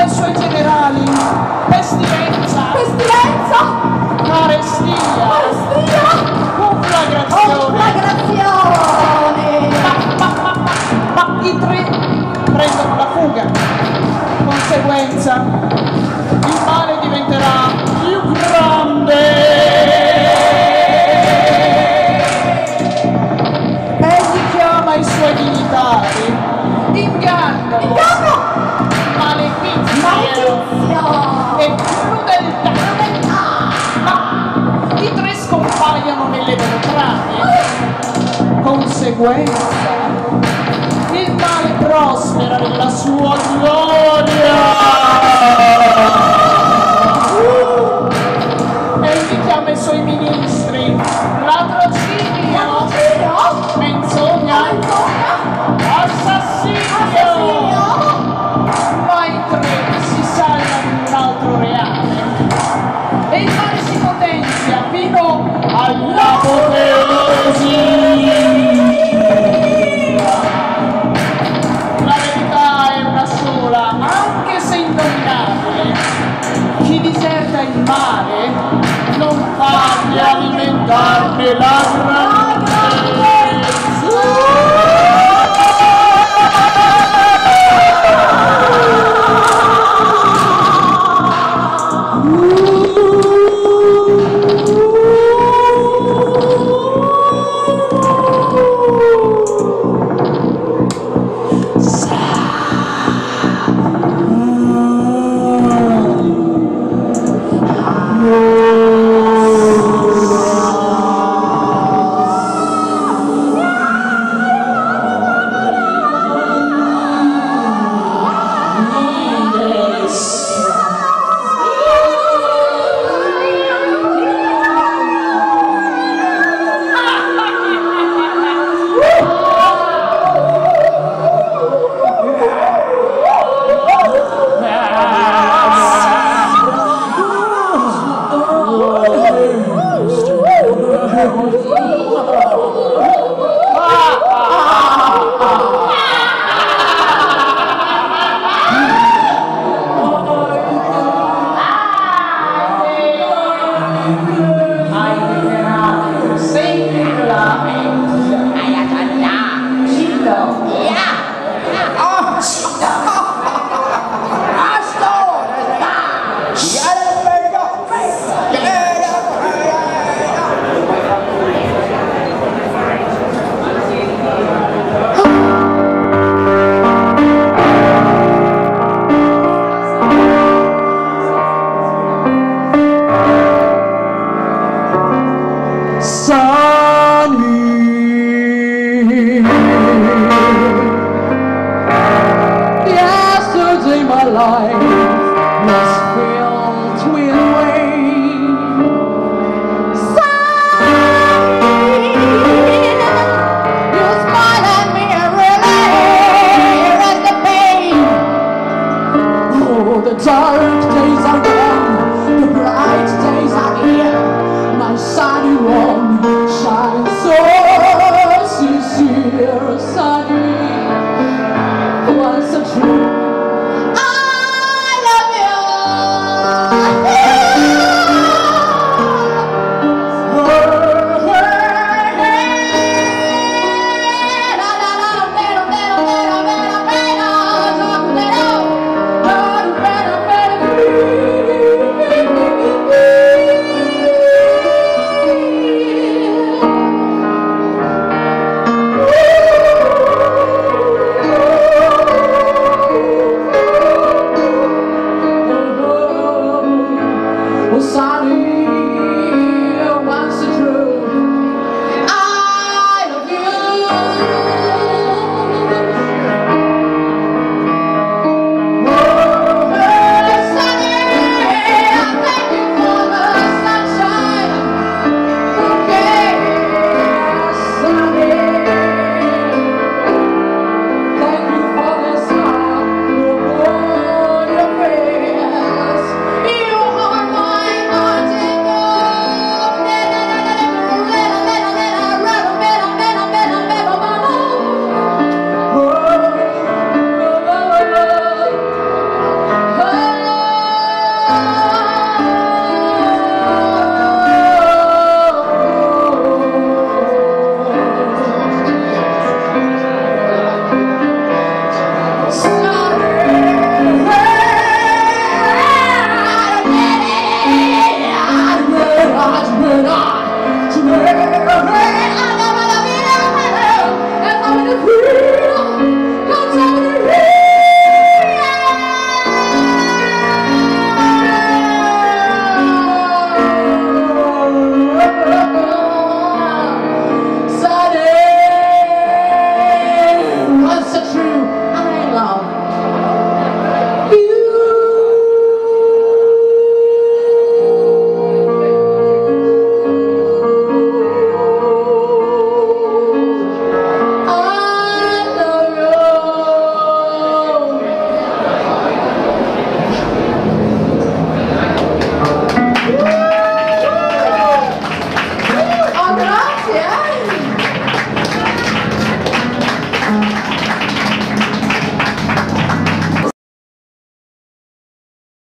ai suoi generali. Pestilenza, pestilenza, carestia, carestia, conflagrazione, conflagrazione. Ma i tre prendono la fuga. Conseguenza, il male diventerà più grande. Egli chiama i suoi dignitari. Inganno, inganno, malefizio e crudeltà, crudeltà. Ma i tre scompaiono nelle vetrate. Conseguenza, il male prospera nella sua gloria. Egli chiama i suoi ministri, latrocinio, menzogna, assassinio, ma i tre si salvano un altro reale e il male si potenzia fino all'apoteosi. La verità è una sola, anche se indovinabile: chi diserta il male non fa che alimentarne la grandezza. Dark days are